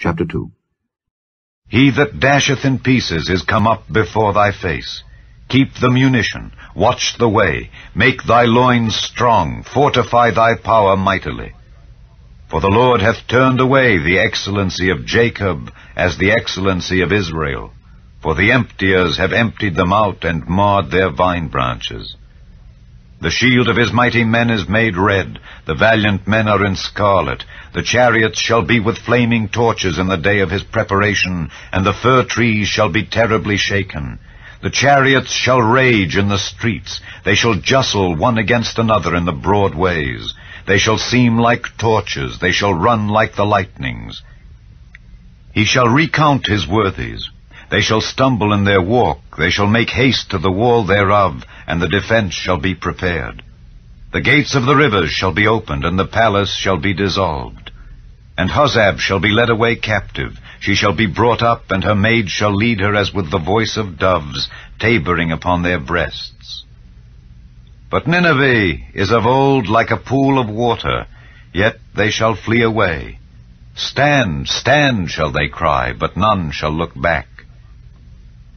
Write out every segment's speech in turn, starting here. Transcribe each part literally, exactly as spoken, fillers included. Chapter two. He that dasheth in pieces is come up before thy face. Keep the munition, watch the way, make thy loins strong, fortify thy power mightily. For the Lord hath turned away the excellency of Jacob as the excellency of Israel. For the emptiers have emptied them out and marred their vine branches. The shield of his mighty men is made red, the valiant men are in scarlet. The chariots shall be with flaming torches in the day of his preparation, and the fir trees shall be terribly shaken. The chariots shall rage in the streets, they shall jostle one against another in the broad ways. They shall seem like torches, they shall run like the lightnings. He shall recount his worthies. They shall stumble in their walk, they shall make haste to the wall thereof, and the defense shall be prepared. The gates of the rivers shall be opened, and the palace shall be dissolved. And Hozab shall be led away captive, she shall be brought up, and her maid shall lead her as with the voice of doves, taboring upon their breasts. But Nineveh is of old like a pool of water, yet they shall flee away. Stand, stand, shall they cry, but none shall look back.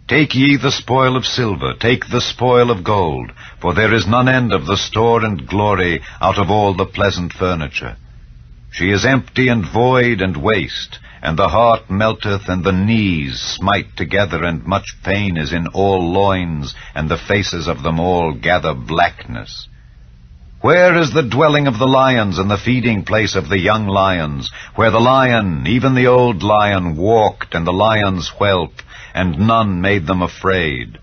Take ye the spoil of silver, take the spoil of gold, for there is none end of the store and glory out of all the pleasant furniture. She is empty and void and waste, and the heart melteth, and the knees smite together, and much pain is in all loins, and the faces of them all gather blackness. Where is the dwelling of the lions and the feeding place of the young lions, where the lion, even the old lion, walked, and the lions whelped, and none made them afraid?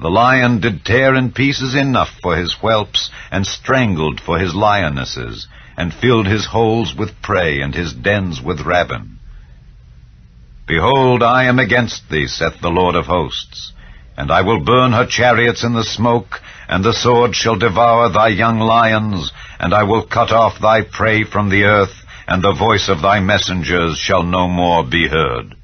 The lion did tear in pieces enough for his whelps, and strangled for his lionesses, and filled his holes with prey, and his dens with rabin. Behold, I am against thee, saith the Lord of hosts, and I will burn her chariots in the smoke, and the sword shall devour thy young lions, and I will cut off thy prey from the earth, and the voice of thy messengers shall no more be heard.